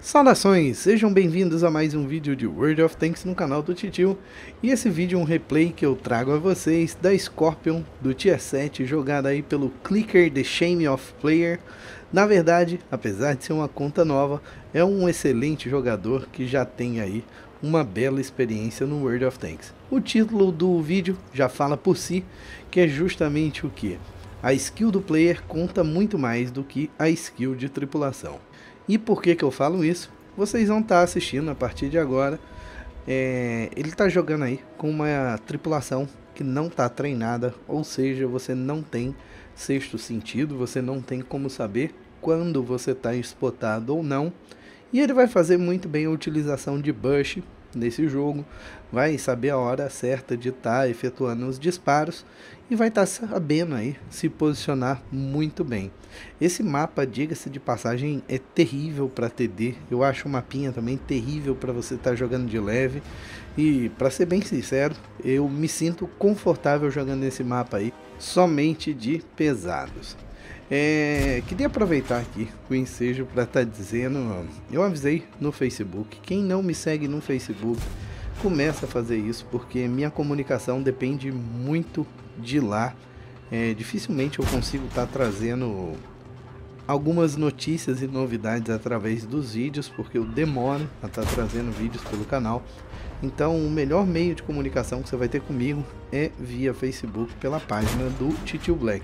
Saudações, sejam bem-vindos a mais um vídeo de World of Tanks no canal do Titio. E esse vídeo é um replay que eu trago a vocês da Scorpion do Tier 7, jogada aí pelo Clicker The Shame of Player. Na verdade, apesar de ser uma conta nova, é um excelente jogador que já tem aí uma bela experiência no World of Tanks. O título do vídeo já fala por si, que é justamente o que? A skill do player conta muito mais do que a skill de tripulação. E por que eu falo isso? Vocês vão estar assistindo a partir de agora. Ele está jogando aí com uma tripulação que não está treinada, ou seja, você não tem sexto sentido, você não tem como saber quando você está spotado ou não. E ele vai fazer muito bem a utilização de burst nesse jogo, vai saber a hora certa de estar efetuando os disparos e vai estar sabendo aí se posicionar muito bem. Esse mapa, diga-se de passagem, é terrível para TD. Eu acho o mapinha também terrível para você estar jogando de leve. E para ser bem sincero, eu me sinto confortável jogando esse mapa aí somente de pesados. Queria aproveitar aqui o ensejo para estar dizendo, eu avisei no Facebook, quem não me segue no Facebook, começa a fazer isso, porque minha comunicação depende muito de lá. Dificilmente eu consigo estar trazendo algumas notícias e novidades através dos vídeos, porque eu demoro a estar trazendo vídeos pelo canal. Então o melhor meio de comunicação que você vai ter comigo é via Facebook, pela página do Titi Black.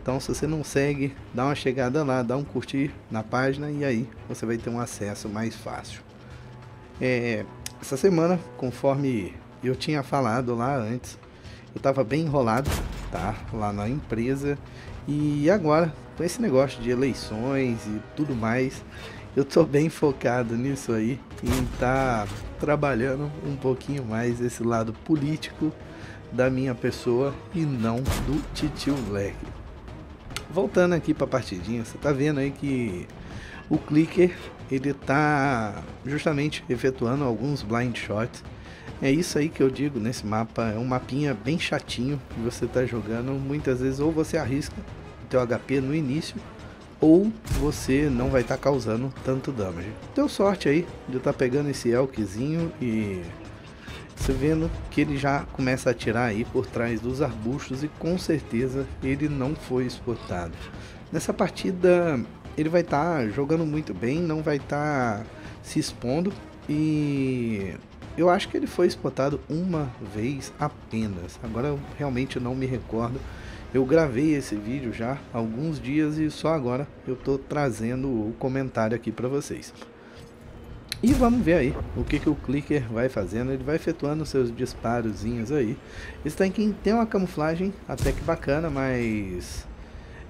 Então se você não segue, dá uma chegada lá, dá um curtir na página e aí você vai ter um acesso mais fácil. Essa semana, conforme eu tinha falado lá antes, eu estava bem enrolado, tá? Lá na empresa. E agora, com esse negócio de eleições e tudo mais, eu estou bem focado nisso aí, em estar trabalhando um pouquinho mais esse lado político da minha pessoa e não do Titio Black. Voltando aqui para a partidinha, você tá vendo aí que o Clicker, ele tá justamente efetuando alguns blind shots. É isso aí que eu digo nesse mapa, é um mapinha bem chatinho que você tá jogando. Muitas vezes ou você arrisca o teu HP no início, ou você não vai estar causando tanto damage. Deu sorte aí de estar pegando esse Elkzinho e você vendo que ele já começa a atirar aí por trás dos arbustos e com certeza ele não foi spotado. Nessa partida ele vai estar jogando muito bem, não vai estar se expondo e eu acho que ele foi spotado uma vez apenas. Agora eu realmente não me recordo, eu gravei esse vídeo já há alguns dias e só agora eu estou trazendo o comentário aqui para vocês. E vamos ver aí o que o Clicker vai fazendo. Ele vai efetuando seus disparozinhos aí. Esse tanque tem uma camuflagem até que bacana, mas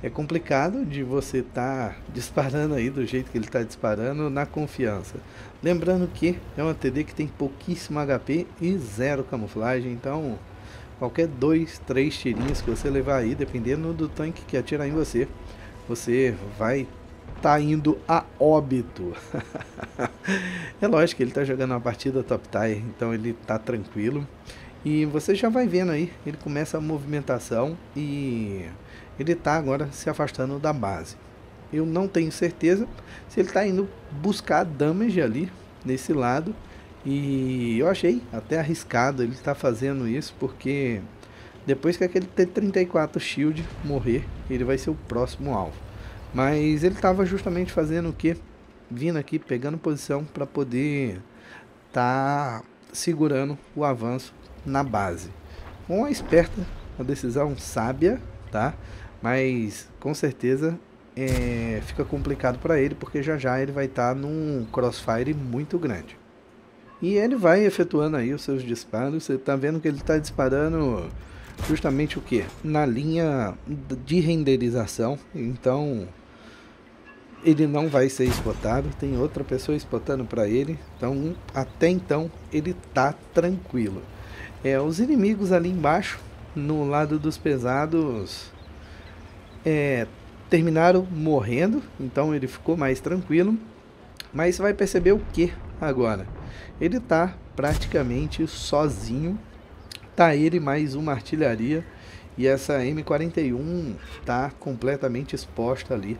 é complicado de você estar disparando aí do jeito que ele está disparando na confiança. Lembrando que é uma TD que tem pouquíssimo HP e zero camuflagem, então qualquer 2, 3 tirinhos que você levar aí, dependendo do tanque que atirar em você, você vai tá indo a óbito. É lógico que ele tá jogando uma partida top tier, então ele tá tranquilo. E você já vai vendo aí, ele começa a movimentação e ele tá agora se afastando da base. Eu não tenho certeza se ele tá indo buscar damage ali nesse lado. E eu achei até arriscado ele tá fazendo isso, porque depois que aquele T-34 Shield morrer, ele vai ser o próximo alvo. Mas ele estava justamente fazendo o que? Vindo aqui, pegando posição para poder tá segurando o avanço na base. Uma esperta, uma decisão sábia, tá? Mas com certeza fica complicado para ele, porque já já ele vai estar num crossfire muito grande. E ele vai efetuando aí os seus disparos. Você tá vendo que ele está disparando justamente o que? Na linha de renderização, então ele não vai ser spotado, tem outra pessoa spotando para ele, então até então ele tá tranquilo. Os inimigos ali embaixo, no lado dos pesados, terminaram morrendo, então ele ficou mais tranquilo. Mas você vai perceber o que agora? Ele tá praticamente sozinho, tá ele mais uma artilharia e essa M41 tá completamente exposta ali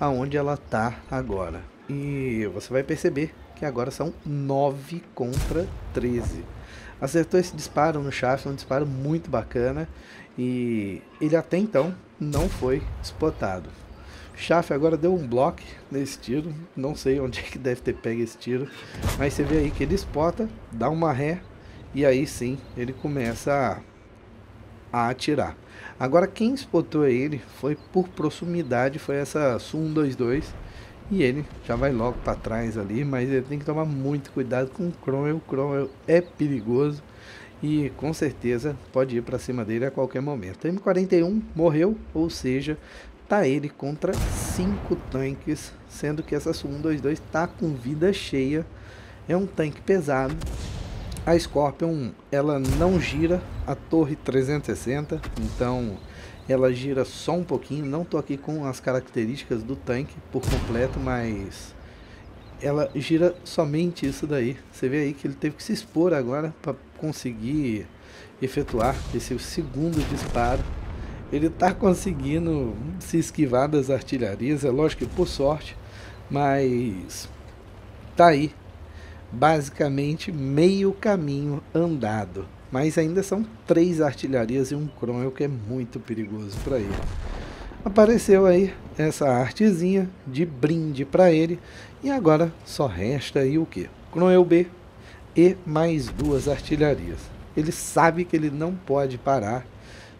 aonde ela tá agora. E você vai perceber que agora são 9 contra 13. Acertou esse disparo no Chaffee, um disparo muito bacana. E ele até então não foi spotado. Chaffee agora deu um bloco nesse tiro. Não sei onde é que deve ter pego esse tiro. Mas você vê aí que ele spota, dá uma ré. E aí sim, ele começa a atirar. Agora quem spotou ele foi por proximidade, foi essa SU-122. E ele já vai logo para trás ali, mas ele tem que tomar muito cuidado com o Cromwell. O Cromwell é perigoso e com certeza pode ir para cima dele a qualquer momento. M41 morreu, ou seja, tá ele contra 5 tanques, sendo que essa SU-122 tá com vida cheia. É um tanque pesado. A Scorpion, ela não gira a torre 360, então ela gira só um pouquinho. Não tô aqui com as características do tanque por completo, mas ela gira somente isso daí. Você vê aí que ele teve que se expor agora para conseguir efetuar esse segundo disparo. Ele tá conseguindo se esquivar das artilharias, é lógico que por sorte, mas tá aí basicamente meio caminho andado. Mas ainda são 3 artilharias e um Cromwell, que é muito perigoso para ele. Apareceu aí essa artezinha de brinde para ele. E agora só resta aí o que? Cronel B e mais 2 artilharias. Ele sabe que ele não pode parar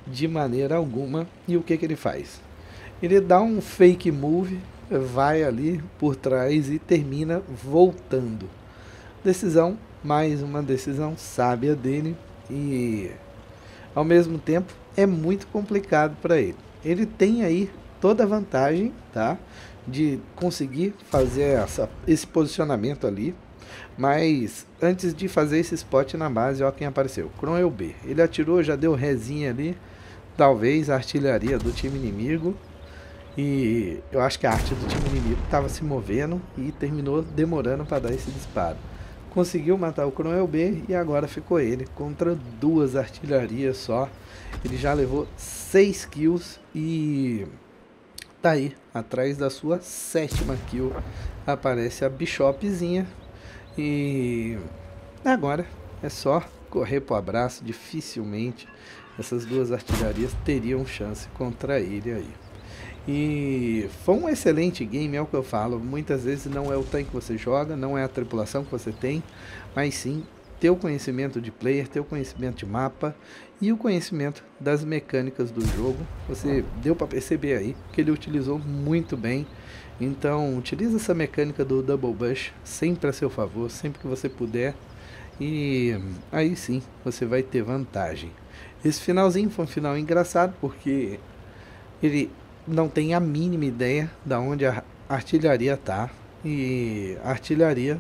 de maneira alguma. E o que que ele faz? Ele dá um fake move, vai ali por trás e termina voltando. Decisão, mais uma decisão sábia dele. E ao mesmo tempo é muito complicado para ele. Ele tem aí toda a vantagem, tá, de conseguir fazer esse posicionamento ali. Mas antes de fazer esse spot na base, ó quem apareceu, Cronel B. Ele atirou, já deu resinha ali, talvez a artilharia do time inimigo. E eu acho que a arte do time inimigo estava se movendo e terminou demorando para dar esse disparo. Conseguiu matar o Cronel B e agora ficou ele contra 2 artilharias só. Ele já levou 6 kills e tá aí atrás da sua 7ª kill. Aparece a Bishopzinha e agora é só correr pro abraço. Dificilmente essas 2 artilharias teriam chance contra ele aí. E foi um excelente game, é o que eu falo. Muitas vezes não é o tanque que você joga, não é a tripulação que você tem, mas sim teu conhecimento de player, teu conhecimento de mapa e o conhecimento das mecânicas do jogo. Você deu para perceber aí que ele utilizou muito bem. Então utiliza essa mecânica do Double Bush sempre a seu favor, sempre que você puder. E aí sim você vai ter vantagem. Esse finalzinho foi um final engraçado porque ele não tem a mínima ideia de onde a artilharia está. E a artilharia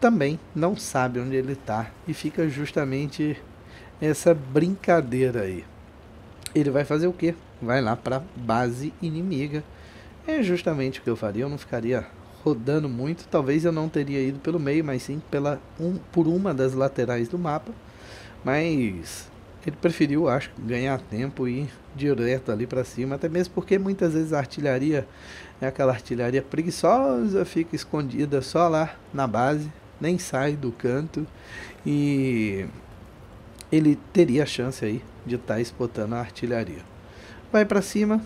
também não sabe onde ele está. E fica justamente essa brincadeira aí. Ele vai fazer o quê? Vai lá para base inimiga. É justamente o que eu faria. Eu não ficaria rodando muito. Talvez eu não teria ido pelo meio, mas sim por uma das laterais do mapa. Mas ele preferiu, acho, ganhar tempo e ir direto ali para cima, até mesmo porque muitas vezes a artilharia é aquela artilharia preguiçosa, fica escondida só lá na base, nem sai do canto, e ele teria a chance aí de estar spotando a artilharia. Vai para cima,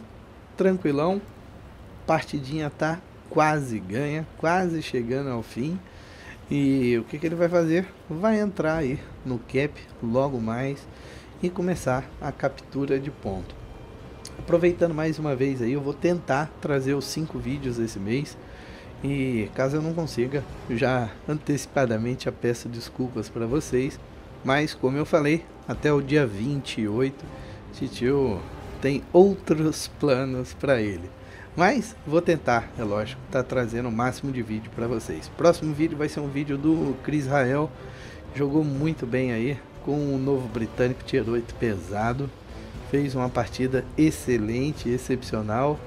tranquilão, partidinha tá quase ganha, quase chegando ao fim. E o que que ele vai fazer? Vai entrar aí no cap logo mais e começar a captura de ponto. Aproveitando mais uma vez aí, eu vou tentar trazer os 5 vídeos esse mês. E caso eu não consiga, já antecipadamente já peço desculpas para vocês. Mas como eu falei, até o dia 28, Titio tem outros planos para ele. Mas vou tentar, é lógico, tá trazendo o máximo de vídeo para vocês. Próximo vídeo vai ser um vídeo do Chris Israel. Jogou muito bem aí com o novo britânico Tier 8 pesado, fez uma partida excelente, excepcional,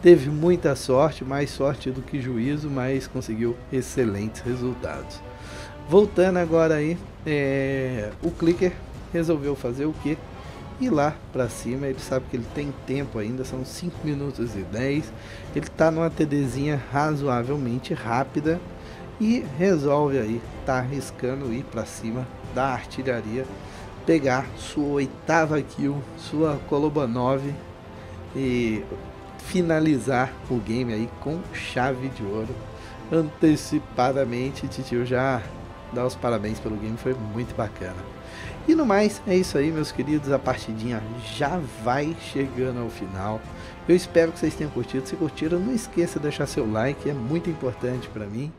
teve muita sorte, mais sorte do que juízo, mas conseguiu excelentes resultados. Voltando agora aí, o Clicker resolveu fazer o que? ir lá pra cima. Ele sabe que ele tem tempo ainda, são 5 minutos e 10. Ele tá numa TDzinha razoavelmente rápida e resolve aí, tá arriscando ir pra cima da artilharia, pegar sua 8ª kill, sua Kolobanov e finalizar o game aí com chave de ouro. Antecipadamente, Titio já dá os parabéns pelo game, foi muito bacana. E no mais, é isso aí, meus queridos, a partidinha já vai chegando ao final. Eu espero que vocês tenham curtido. Se curtiram, não esqueça de deixar seu like, é muito importante para mim.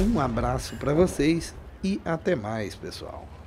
Um abraço para vocês e até mais, pessoal.